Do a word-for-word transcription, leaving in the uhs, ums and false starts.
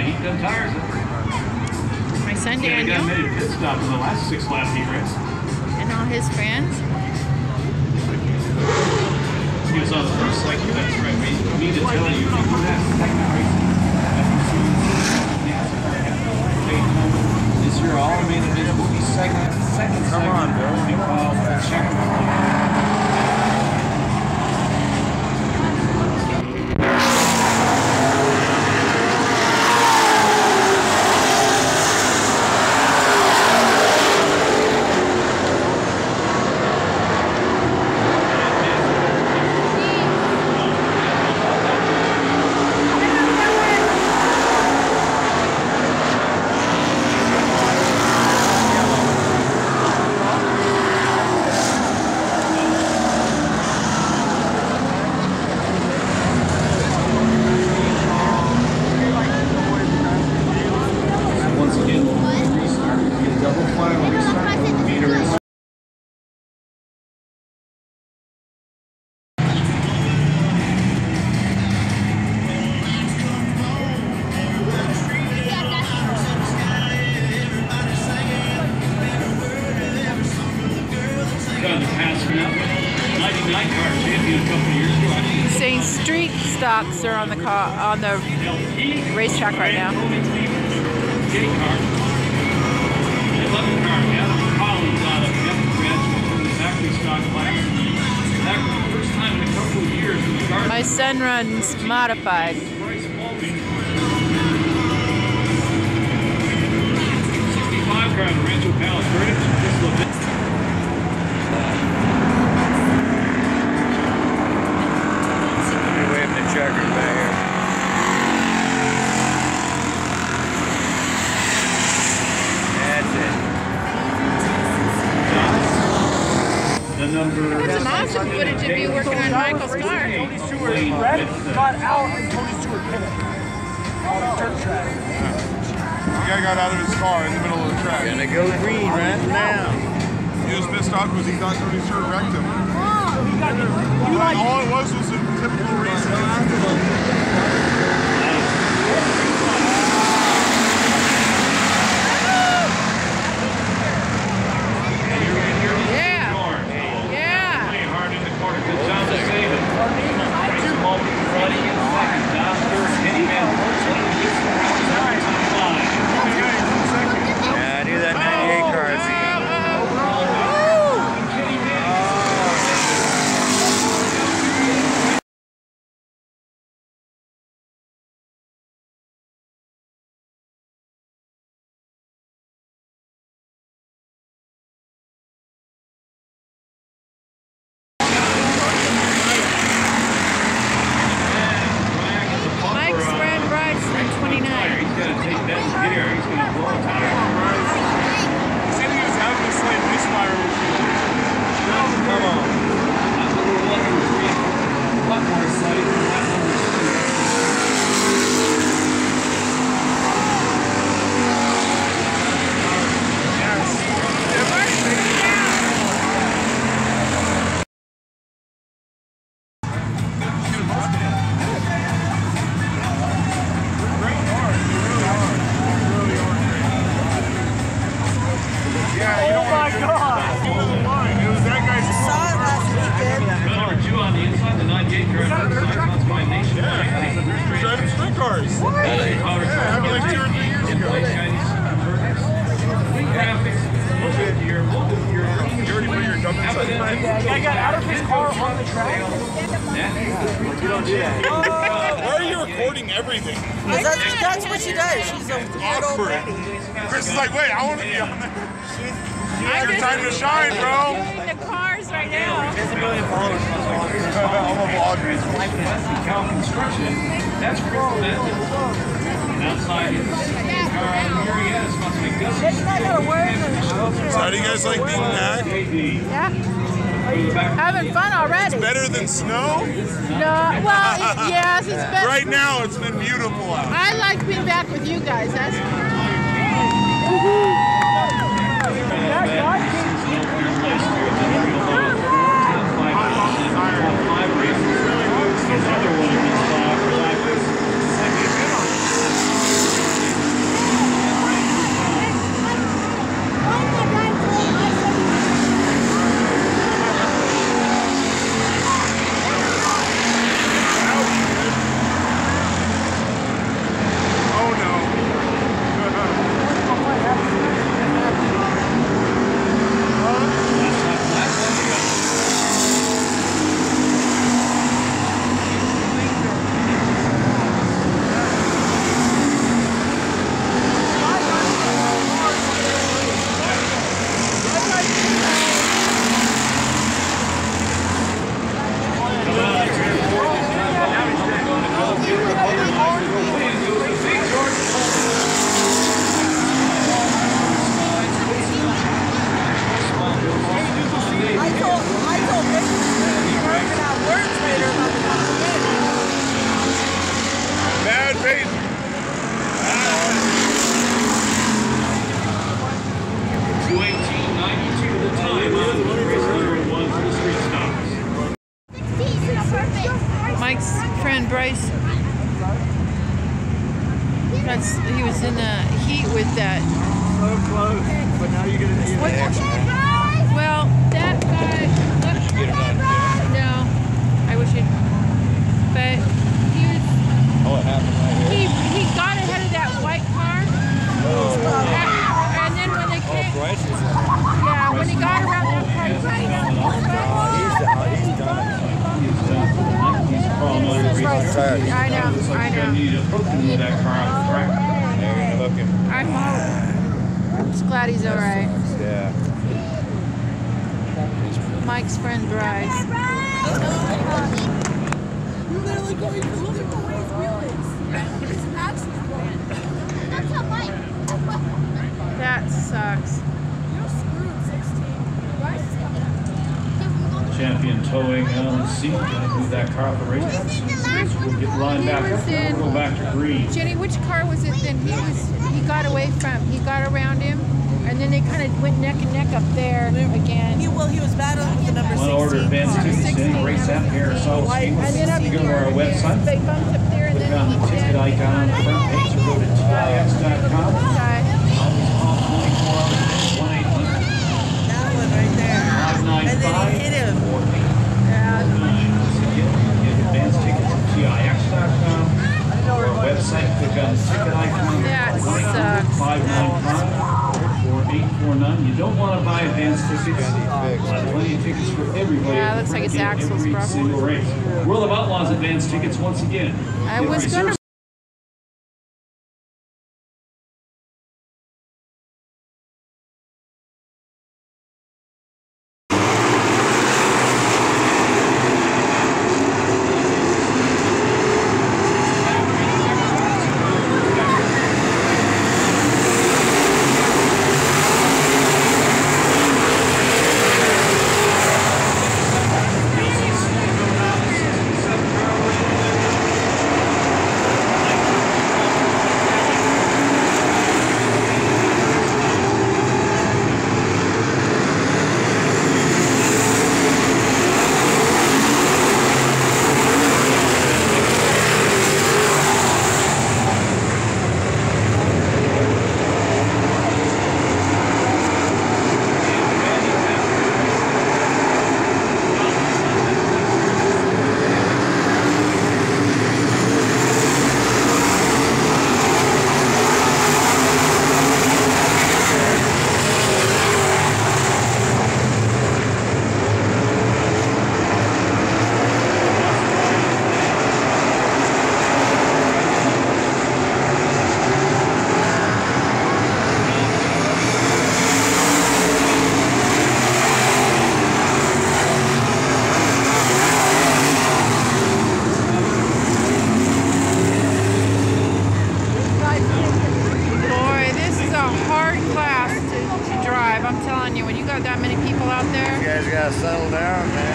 twenty. He done tires it pretty hard. My son Daniel. Yeah, he got made a pit stop in the last six laps he ran. And all his friends. He was on the first like that's right. We need to tell you if you do that second race. This year all main event will be second. Second. Come on, bro. We call the check. Saying street stocks are on the car on the racetrack right now. My son runs modified. sixty-five car on the Rancho Palos Bridge. There's lots of footage of you working on Michael's car. Tony Stewart red, got out, and Tony Stewart pitted. Out of dirt track. The guy got out of his car in the middle of the track. Gonna go green right now. He was pissed off because he thought Tony Stewart wrecked him. All it was was a typical reason. I got out of his car on the track. You don't do that. Uh, why are you recording everything? That's, that's what she does. She's an old lady. Chris is like, wait, I want to be on there. It's your time to shine, bro. I'm in the cars right now. There's a million followers. I'm a vlogger. That's the cow construction. That's Chris. Outside is here he is. Must be good. So how do you guys like being back? Yeah. Having fun already. It's better than snow? No. Well, it, yes, it's better. Right now, it's been beautiful out. I like being back with you guys. That's Five races. This other one. Second. trucks. He was in the heat with that. So close, but now you're gonna need an extra. Well, that guy. Look, you get it no, I wish it. But he was. Oh, it happened right here. He he got ahead of that white car. Oh. Yeah. And then when they came. Oh, Bryce was on. Yeah, when he got around that car, he was on. He's done. He's done. I know, I know. You need to hook him to that car out of the track. There, hook him. I'm home. I'm just glad he's all right. Yeah. Mike's friend, Bryce. You're literally going to look at the way his wheel is. It's an accident. That's how Mike. That sucks. You're screwed, sixteen. Bryce is coming up. Champion Towing on seat. Move that car for race. We'll get lined back up. We'll go back to green. Jenny, which car was it then? He was. He got away from. He got around him, and then they kind of went neck and neck up there again. He, well, he was battling with the number sixteen. One order advance Tuesday. Race out here. So you go to our website. They bumped up there, and then on the ticket icon front page. Go to T I X dot com. That one right there. And then he hit him. Yeah. Advanced tickets at T I X dot com. Our website, click on the ticket icon. That sucks. five nine five, four eight four nine. You don't want to buy advanced tickets. There's plenty of tickets for everybody. Yeah, looks like it's Axel's problem. Every single race. World of Outlaws advanced tickets once again. I was going to. Class to, to drive. I'm telling you, when you got that many people out there, you guys gotta settle down, man.